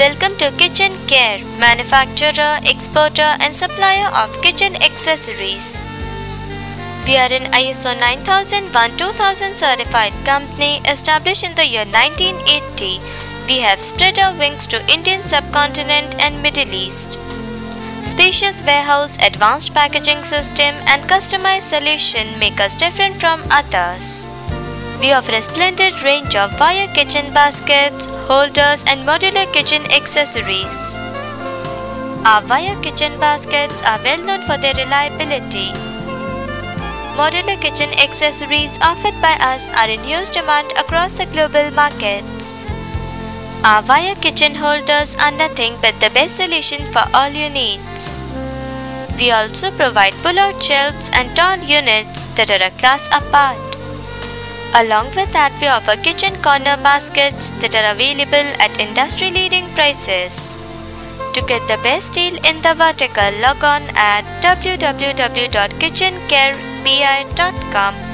Welcome to Kitchen Care, manufacturer, exporter and supplier of kitchen accessories. We are an ISO 9001:2000 certified company established in the year 1980. We have spread our wings to Indian subcontinent and Middle East. Spacious warehouse, advanced packaging system and customized solution make us different from others. We offer a splendid range of wire kitchen baskets, holders and modular kitchen accessories. Our wire kitchen baskets are well known for their reliability. Modular kitchen accessories offered by us are in huge demand across the global markets. Our wire kitchen holders are nothing but the best solution for all your needs. We also provide pull-out shelves and torn units that are a class apart. Along with that, we offer kitchen corner baskets that are available at industry-leading prices. To get the best deal in the vertical, log on at www.kitchencarebi.com.